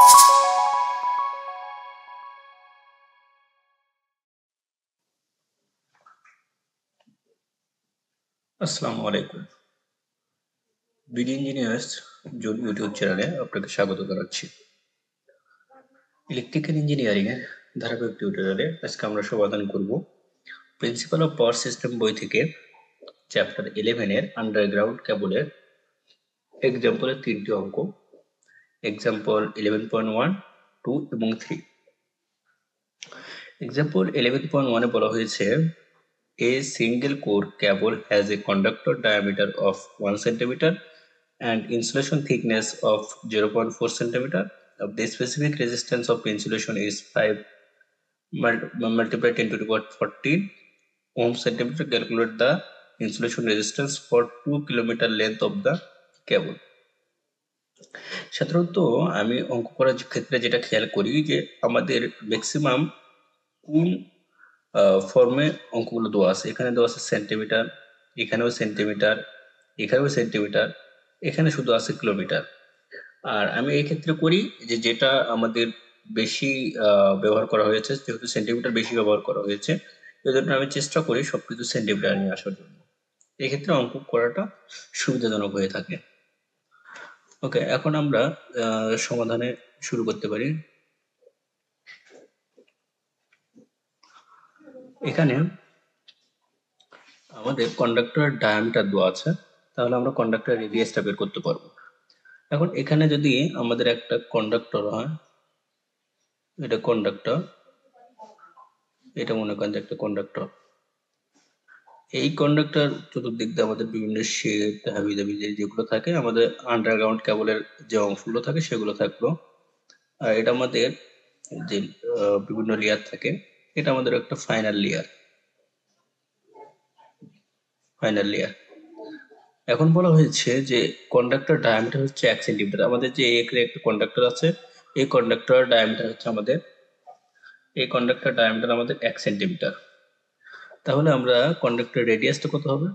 আসসালামু আলাইকুম BD engineers zone YouTube চ্যানেলে আপনাকে স্বাগত জানাচ্ছি। ইলেকট্রিক্যাল ইঞ্জিনিয়ারিং এর ধারাবাহিক টিউটোরিয়ালে আজকে আমরা সমাধান করব প্রিন্সিপাল অফ পাওয়ার সিস্টেম বই থেকে চ্যাপ্টার 11 এর আন্ডারগ্রাউন্ড কেবলের এক্সাম্পলের তিনটি অঙ্ক, এক্সাম্পল 11.1, 2 এবং 3। এক্সাম্পল 11.1 এ বলা হয়েছে A single core cable has a conductor diameter of 1 cm and insulation thickness of 0.4 cm. The specific resistance of insulation is 5 multiplied 10 to the power 14 ohm centimeter. Calculate the insulation resistance for 2 km length of the cable. সাধারণত আমি অঙ্ক করার ক্ষেত্রে যেটা খেয়াল করি যে আমাদের ম্যাক্সিমাম কোন ফর্মে অঙ্কগুলো দেওয়া আছে। এখানে দেওয়া আছে সেন্টিমিটার, এখানেও সেন্টিমিটার, এখানেও সেন্টিমিটার, এখানে শুধু আছে কিলোমিটার। আর আমি এই ক্ষেত্রে করি যে যেটা আমাদের বেশি ব্যবহার করা হয়েছে, যেহেতু সেন্টিমিটার বেশি ব্যবহার করা হয়েছে সেজন্য আমি চেষ্টা করি সবকিছু সেন্টিমিটার নিয়ে আসার জন্য। এক্ষেত্রে অঙ্ক করাটা সুবিধাজনক হয়ে থাকে। ওকে, এখন আমরা সমাধানে শুরু করতে পারি। এখানে আমাদের কন্ডাক্টরের ডায়ামিটার দেওয়া আছে, তাহলে আমরা কন্ডাক্টরের রেডিয়াসটা বের করতে পারবো। এখন এখানে যদি আমাদের একটা কন্ডাক্টর হয়, এটা কন্ডাক্টর, এটা মনে করেন একটা কন্ডাক্টর। এই কন্ডাক্টর চতুর্দিক দিয়ে আমাদের বিভিন্ন শেড হাবি দাবি যেগুলো থাকে, আমাদের আন্ডারগ্রাউন্ড কেবলের যে অংশগুলো থাকে সেগুলো থাকলো। আর এটা আমাদের যে বিভিন্ন লেয়ার থাকে, এটা আমাদের একটা ফাইনাল লেয়ার। এখন বলা হয়েছে যে কন্ডাক্টর ডায়ামিটার হচ্ছে 1 সেন্টিমিটার। আমাদের যে একটা কন্ডাক্টর আছে, এই কন্ডাক্টর ডায়ামিটার হচ্ছে আমাদের 1 সেন্টিমিটার। তাহলে আমরা কন্ডাক্টর রেডিয়াসটা কত হবে?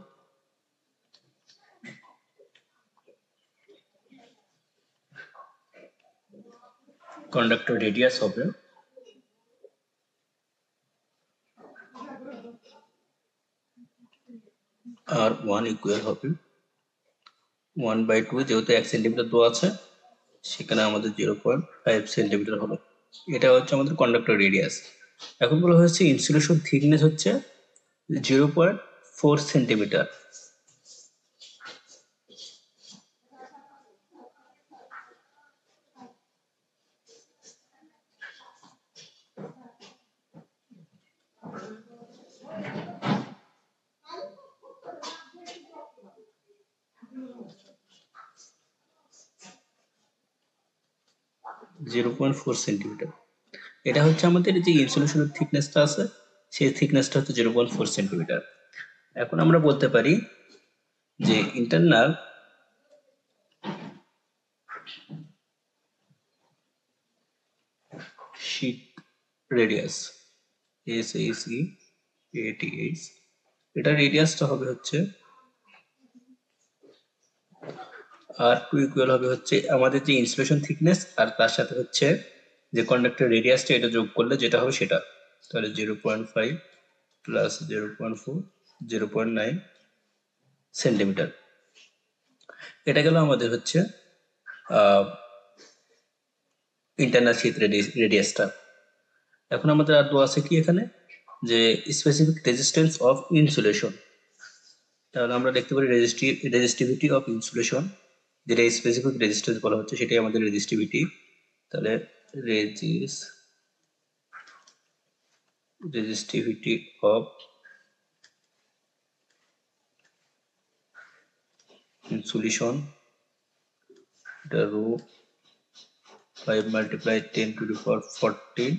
কন্ডাক্টর রেডিয়াস হবে 1/2, যেহেতু 1 সেন্টিমিটার দেওয়া আছে সেখানে আমাদের 0.5 সেন্টিমিটার হলো। এটা হচ্ছে আমাদের কন্ডাক্টর রেডিয়াস। এখন বলা হয়েছে ইনসুলেশন থিকনেস হচ্ছে 0.4 সেন্টিমিটার। এটা হচ্ছে আমাদের যে ইনসুলেশনের থিকনেসটা আছে, সেই থিকনেসটা হচ্ছে 0.4 সেন্টিমিটার। এখন আমরা বলতে পারি যে এটা রেডিয়াসটা হবে হচ্ছে R2 ইকুয়াল হবে হচ্ছে আমাদের যে ইনসুলেশন থিকনেস আর তার সাথে হচ্ছে যে কন্ডাক্টর রেডিয়াসটা, এটা যোগ করলে যেটা হবে সেটা। তাহলে 0.5 প্লাস 0.4 0.9 সেন্টিমিটার। এটা গেল আমাদের হচ্ছে ইন্টারনাল শীট রেডিয়াসটা। এখন আমাদের আর দেওয়া আছে কি এখানে, যে স্পেসিফিক রেজিস্ট্যান্স অফ ইনসুলেশন। তাহলে আমরা দেখতে পারি রেজিস্টিভিটি অফ ইনসুলেশন, যেটা স্পেসিফিক রেজিস্ট্যান্স বলা হচ্ছে সেটাই আমাদের রেজিস্টিভিটি। তাহলে রেজিস্টিভিটি অফ ইনসুলেশন, এটা rho 5 multiply 10 to the power 14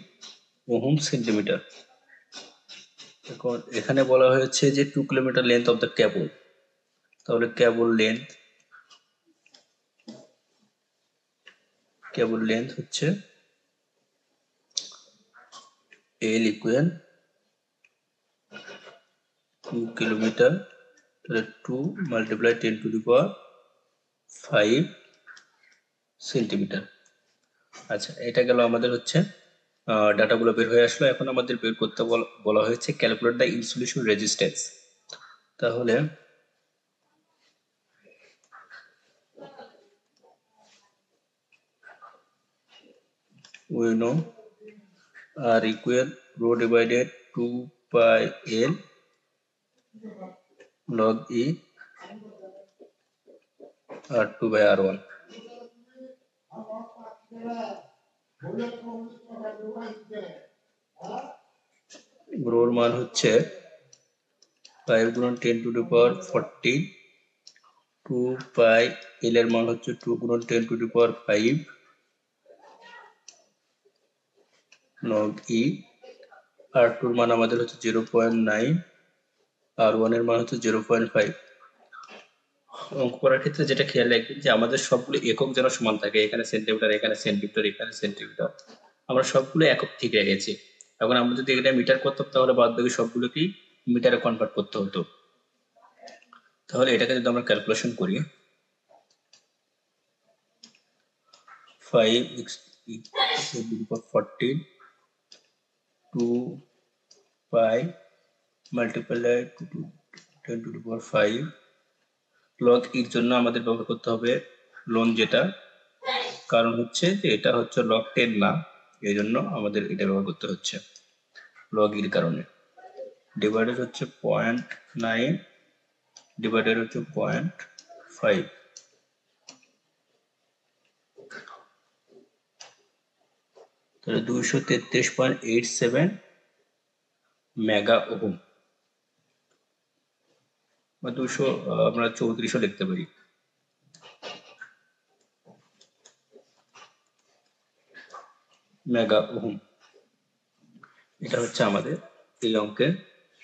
ohm centimetre. এখন এখানে বলা হয়েছে যে 2 kilometre length of the cable. তাহলে কেবল লেন্থ হচ্ছে L ইকুয়াল 2 কিলোমিটার। তাহলে 2 multiply 10 to the power 5 centimetre. আচ্ছা, এটা গেল আমাদের হচ্ছে ডাটাগুলো বের হয়ে আসলো। এখন আমাদের বের করতে বলা হয়েছে ক্যালকুলেট দ্য ইনসুলেশন রেজিস্ট্যান্স। তাহলে we know R equal rho divided 2 pi L log E R2 by R1. Rho मान होच्छे 5 × 10⁻⁴2 pi L एर मान होच्छे 2 × 10⁵ log E R2 এর মান আমাদের হচ্ছে 0.9 R1 এর মান হচ্ছে 0.5। অঙ্ক করার ক্ষেত্রে যেটা খেয়াল রাখবেন যে আমাদের সবগুলো একক যেন সমান থাকে, এখানে সেন্টিমিটার, এখানে সেন্টিমিটার, এখানে সেন্টিমিটার, আমরা সবগুলো একক ঠিক রেখেছি। এখন আমরা যদি এটা মিটার করতাম তাহলে বাদবাকি সবগুলোকেই মিটারে কনভার্ট করতে হতো। তাহলে এটাকে যদি আমরা ক্যালকুলেশন করি 5 × 10⁻⁴ 2 pi multiplied 2 × 10⁵ log এর জন্য আমাদের ব্যবহার করতে হবে লন, যেটা কারণ হচ্ছে যে এটা হচ্ছে log 10 না, এই জন্য আমাদের এটা ব্যবহার করতে হচ্ছে log এর কারণে। ডিভাইডেড হচ্ছে 0.9 ডিভাইডেড হচ্ছে 0.5। তাহলে 233.87 মেগা ওহম বা 234 লিখতে পারি। মেগা ওহম, এটা হচ্ছে আমাদের এই অঙ্কের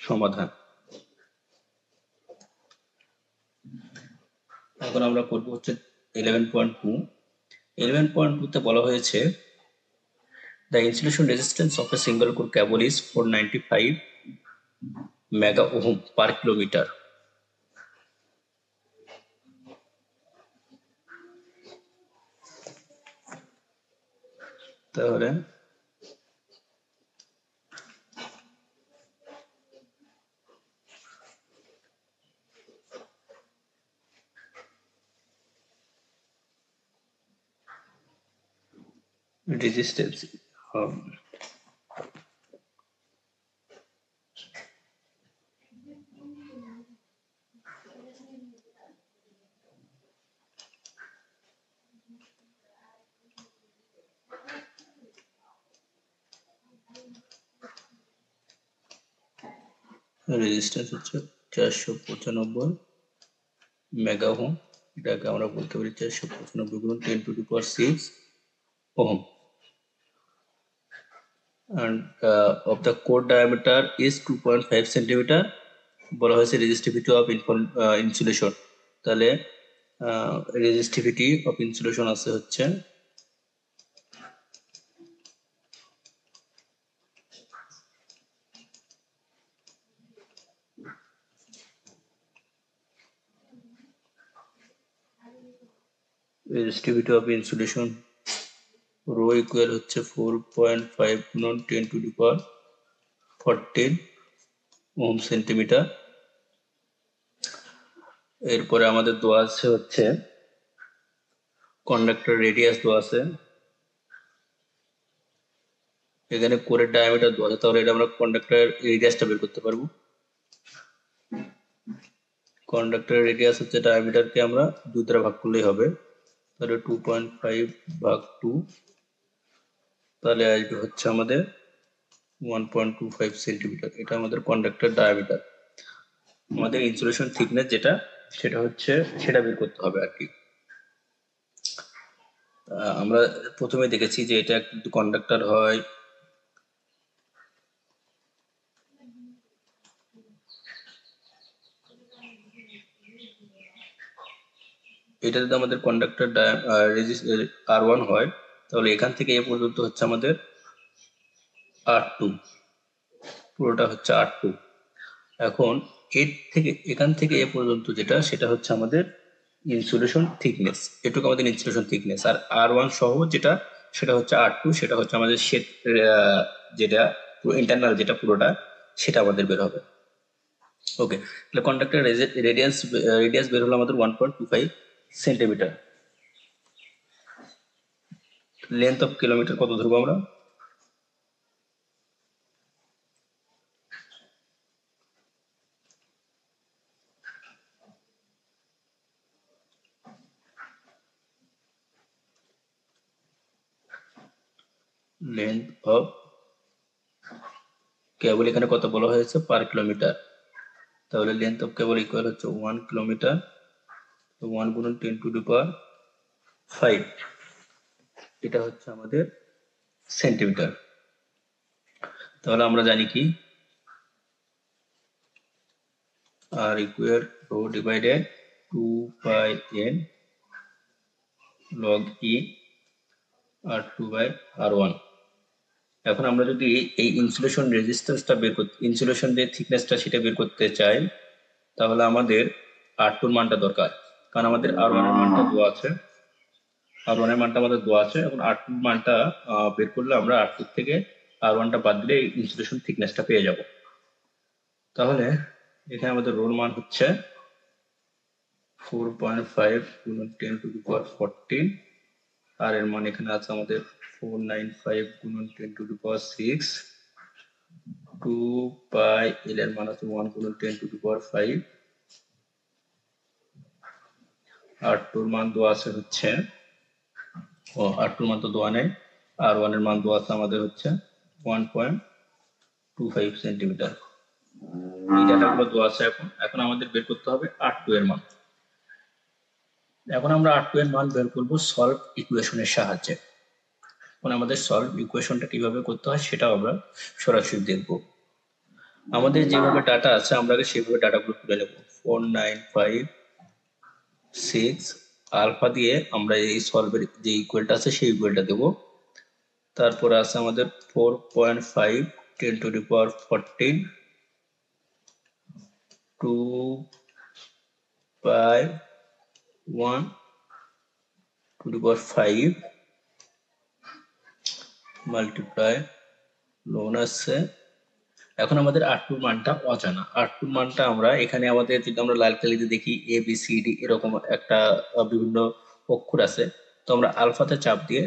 সমাধান। এখন আমরা করবো হচ্ছে 11.2। 11.2-তে বলা হয়েছে the insulation resistance of a single core cable is 495 mega ohm per kilometer. তাহলে resistance রেজিস্ট্যান্স হচ্ছে 495 মেগা ওহম। এটাকে আমরা বলতে পারি 495 × 10⁶ ohm. And of the core diameter is 2.5 centimeter. বলা হয়েছে resistivity of insulation। তাহলে resistivity of insulation আছে হচ্ছে 4.5 × 10⁻⁴ ওহম সেন্টিমিটার। এরপরে আমাদের দেওয়া আছে হচ্ছে কন্ডাক্টর রেডিয়াস দেওয়া আছে, এখানে কোরের ডায়ামিটার দেওয়া আছে। তাহলে এটা আমরা কন্ডাক্টর রেডিয়াসটা বের করতে পারবো। কন্ডাক্টর রেডিয়াস হচ্ছে ডায়ামিটারকে আমরা 2 দ্বারা ভাগ করলেই হবে। তাহলে 2.5 ভাগ 2, তাহলে এটা হচ্ছে আমাদের 1.25 সেন্টিমিটার। এটা আমাদের কন্ডাক্টর ডায়ামিটার। আমাদের ইনসুলেশন থিকনেস যেটা সেটা হচ্ছে সেটা বের করতে হবে আর কি। আমরা প্রথমে দেখেছি যে এটা কিন্তু কন্ডাক্টর হয়, এটা যদি আমাদের কন্ডাক্টর R1 হয় তাহলে এখান থেকে এ পর্যন্ত হচ্ছে আমাদের R2, পুরোটা হচ্ছে R2। এখন এর থেকে এখান থেকে এ পর্যন্ত যেটা সেটা হচ্ছে আমাদের ইনসুলেশন থিকনেস, এটুকু আমাদের ইনসুলেশন থিকনেস। আর R1 সহ যেটা সেটা হচ্ছে R2, সেটা হচ্ছে আমাদের শেড যেটা পুরো ইন্টারনাল যেটা পুরোটা সেটা আমাদের বের হবে। ওকে, তাহলে কন্ডাক্টর রেডিয়াস বের হলো আমাদের 1.25 সেন্টিমিটার। লেন্থ অফ কিলোমিটার কত ধরবো আমরা? লেন্থ অফ কেবল এখানে কত বলা হয়েছে পার কিলোমিটার, তাহলে লেন্থ অফ কেবল ইকুয়াল হচ্ছে 1 কিলোমিটার, 1 × 10⁵ এটা হচ্ছে আমাদের সেন্টিমিটার। তাহলে আমরা জানি কি আর equal rho divided 2 by n log e r2 by r1। এখন আমরা যদি এই ইনসুলেশন রেজিস্ট্যান্সটা বের করতে, ইনসুলেশন যে থিকনেসটা সেটা বের করতে চাই, তাহলে আমাদের r2 এর মানটা দরকার, কারণ আমাদের r1 এর মানটা দেওয়া আছে, r1 এর মানটা আমাদের দেওয়া আছে। এখন r2 এর মানটা বের করলে আমরা r2 থেকে r1 টা বাদ দিলে ইনসুলেশন থিকনেসটা পেয়ে যাব। তাহলে এখানে আমাদের রোল মান হচ্ছে 4.5 × 10⁴ আর এর মান এখানে আছে আমাদের 495 × 10⁶, 2πl এর মান আছে 1 × 10⁵, r2 এর মান দেওয়া আছে হচ্ছে r2 এর মান তো দেওয়া নেই, r1 এর মান দেওয়া আছে আমাদের হচ্ছে 1.25 সেন্টিমিটার। এই ডাটাগুলো দেওয়া আছে। এখন আমাদের বের করতে হবে r2 এর মান। এখন আমরা r2 এর মান বের করব সলভ ইকুয়েশনের সাহায্যে। মানে আমাদের সলভ ইকুয়েশনটা কিভাবে করতে হয় সেটা আমরা সরাসরি দেখব। আমাদের যেভাবে ডাটা আছে আমরা সেভাবে ডাটাগুলো তুলে নেব। 4, 9, 5, 6 আলফা দিয়ে আমরা এই সলভের যে ইকুয়ালটা আছে সেই ইকুয়ালটা দেব। তারপরে আছে আমাদের 4.5 × 10⁴, 2 by 1 × 5 মাল্টিপ্লাই লোন আসছে। এখন আমাদের r2 মানটা অজানা, r2 মানটা আমরা এখানে আমাদের যদি আমরা লাল কালিতে দেখি ABCD এরকম একটা বিভিন্ন অক্ষর আছে, তো আমরা আলফাতে চাপ দিয়ে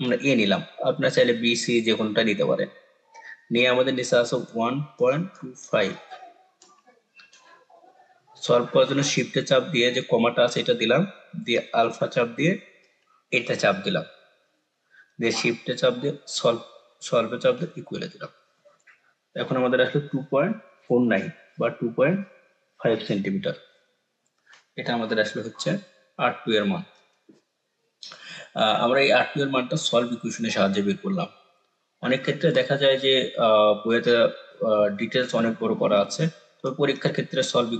আমরা এ নিলাম। আপনারা চাইলে BC যে কোনটা নিতে পারেন। নিয়ে আমাদের নিচে আছে 1.25। সলভ করার জন্য শিফটে চাপ দিয়ে যে কমাটা আছে এটা দিলাম, দিয়ে আলফা চাপ দিয়ে এটা চাপ দিলাম, দিয়ে শিফটে চাপ দিয়ে সলভে চাপ দিয়ে ইকুয়ালে দিলাম। এখন আমাদের আসলে 2.49 বা 2.5 সেন্টিমিটার। এটা আমাদের আসলে হচ্ছে r2 এর মান। আমরা এই r2 এর মানটা সলভ ইকুয়েশনের সাহায্যে বের করলাম। অনেক ক্ষেত্রে দেখা যায় যে বইতে ডিটেলস অনেক বড় করা আছে, তো পরীক্ষার ক্ষেত্রে সলভ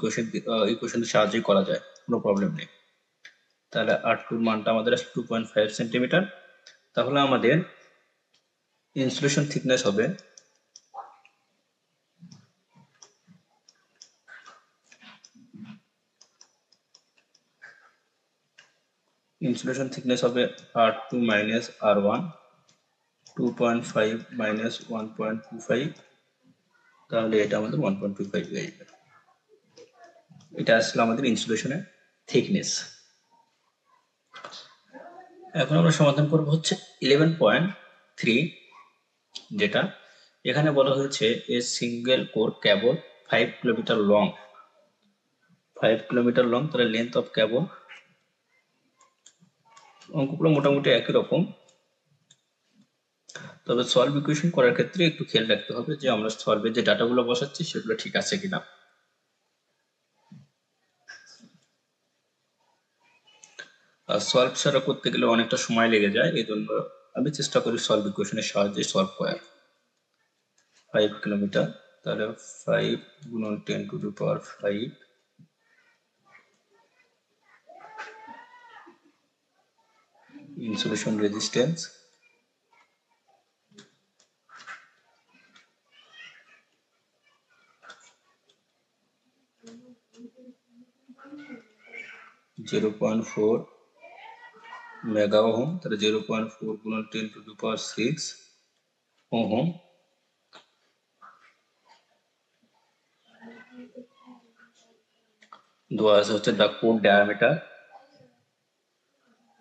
ইকুয়েশনের সাহায্যে করা যায়, কোনো প্রবলেম নেই। তাহলে r2 এর মানটা আমাদের 2.5 সেন্টিমিটার। তাহলে আমাদের ইনসুলেশন থিকনেস হবে r2 - r1, 2.5 - 1.25, তাহলে এটা আমাদের 1.25 হয়ে যাবে। এটা আসলে আমাদের ইনসুলেশনের থিকনেস। এখন আমরা সমাধান করব হচ্ছে 11.3, যেটা এখানে বলা হয়েছে a single core cable 5 kilometre long, 5 kilometre long. তাহলে লেন্থ অফ ক্যাবল, অঙ্কগুলো মোটামুটি একই রকম, তবে সলভ ইকুয়েশন করার ক্ষেত্রে একটু খেয়াল রাখতে হবে যে আমরা সলভের যে ডাটাগুলো বসাচ্ছি সেগুলো ঠিক আছে কিনা। সলভ ছাড়া করতে গেলে অনেকটা সময় লেগে যায়, এই জন্য আমি চেষ্টা করি সলভ ইকুয়েশনের সাহায্যে সলভ করার। 5 কিলোমিটার, তাহলে 5 × 10⁵, ইনসুলেশন রেজিস্ট্যান্স मेगा ओहम তাহলে 0.4 গুণন 10 টু দি পাওয়ার 6 ওহম দোয়া আছে হচ্ছে দা কোর ডায়ামিটার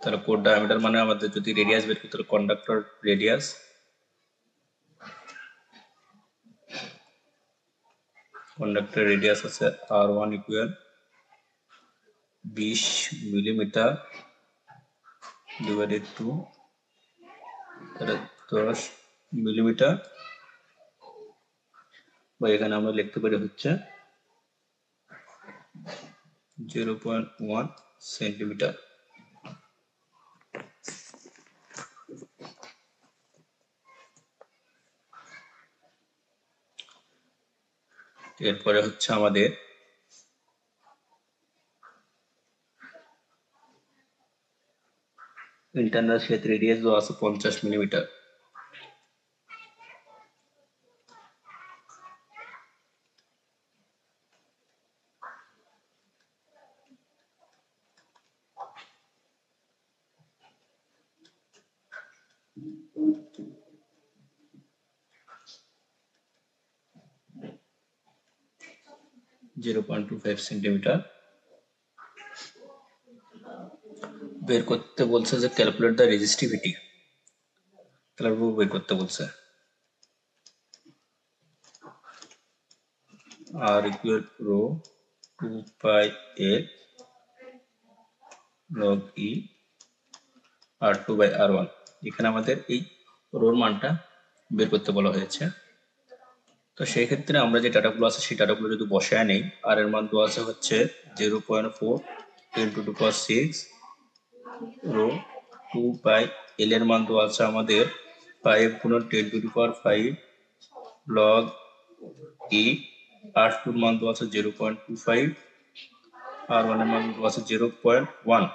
তাহলে কোর ডায়ামিটার মানে আমাদের যদি রেডিয়াস বের করতে হয় কন্ডাক্টর রেডিয়াস আছে r1 equal 20 millimetre divided to 10 millimetre বা এখানে আমরা লিখতে পারি হচ্ছে 0.1 সেন্টিমিটার এরপরে হচ্ছে আমাদের इंटरनल क्षेत्र रेडियस जो आस 50 मिलीमीटर जीरो पॉइंट 25 सेंटीमीटर বের করতে বলছে যে ক্যালকুলেট দা রেজিস্টিভিটি তাহলে ও বের করতে বলছে r equal rho 2 pi l log e r2 by r1 এখানে আমাদের এই রোর মানটা বের করতে বলা হয়েছে তো সেই ক্ষেত্রে আমরা যে ডাটাগুলো আছে সেই ডাটাগুলো যদি বসায় নেই r এর মান দেওয়া আছে হচ্ছে 0.4 into 2.6 रो 2 पाई एल এর মান দেওয়া আছে আমাদের 5 × 10 to the power 5 log e r2 এর মান দেওয়া আছে 0.25 r1 এর মান দেওয়া আছে 0.1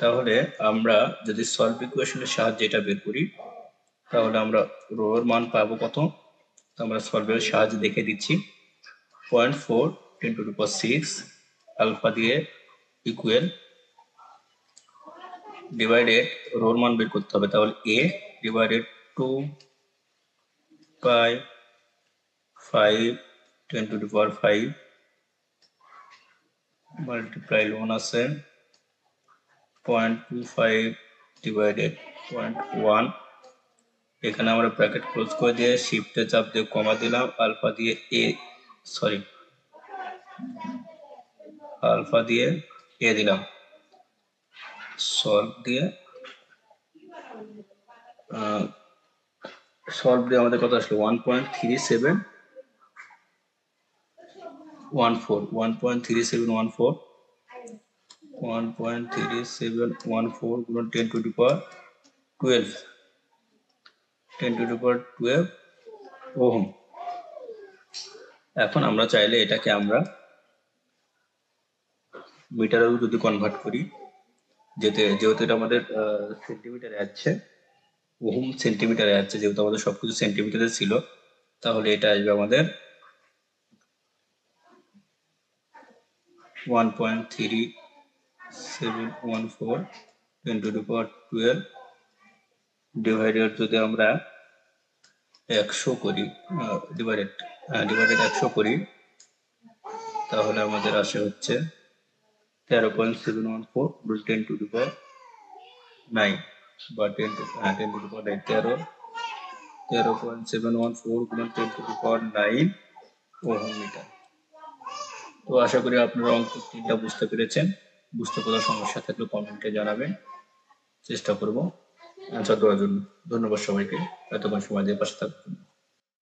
তাহলে আমরা যদি সলভ ইকুয়েশনের সাহায্যে এটা বের করি তাহলে আমরা রো এর মান পাবো কত তো আমরা সলভের সাহায্যে দেখে দিচ্ছি 0.4 10 টু দি পাওয়ার 6 আলফা দিয়ে ইকুয়াল divided रोर मान बेर करते हैं ताहले a divided 2 by 5 10 to the power 5 multiply lona से 0.25 divided 0.1 এখানে আমরা ব্র্যাকেট ক্লোজ করে দিয়ে শিফটে চাপ দিয়ে কমা দিলাম আলফা দিয়ে a সরি আলফা দিয়ে a দিলাম सॉल्व दिया हमारे कत आसलो 1.3714 1.3714 10 टू द पावर 12 ओहम এখন আমরা চাইলে এটাকে আমরা মিটারে যদি কনভার্ট করি যেতে যেহেতু এটা আমাদের সেন্টিমিটারে আসছে ওহম সেন্টিমিটারে আসছে যেহেতু আমাদের সবকিছু সেন্টিমিটারে ছিল তাহলে এটা আসবে আমাদের 1.3714 into the power 12 ডিভাইডেড যদি আমরা 100 করি ডিভাইডেড 100 করি তাহলে আমাদের আসে হচ্ছে 13.714 into 10 to the power 9 but 10 to the power 9 13.714 into 10 to the power 9 ohm metre तो आशा करी आपने रॉन्ग को तीनटा বুঝতে পেরেছেন বুঝতে পারার সমস্যা থাকলে কমেন্টে জানাবেন চেষ্টা করব আনসার দেওয়ার জন্য ধন্যবাদ সবাইকে এতক্ষণ সময় দিয়ে পাশে থাকার জন্য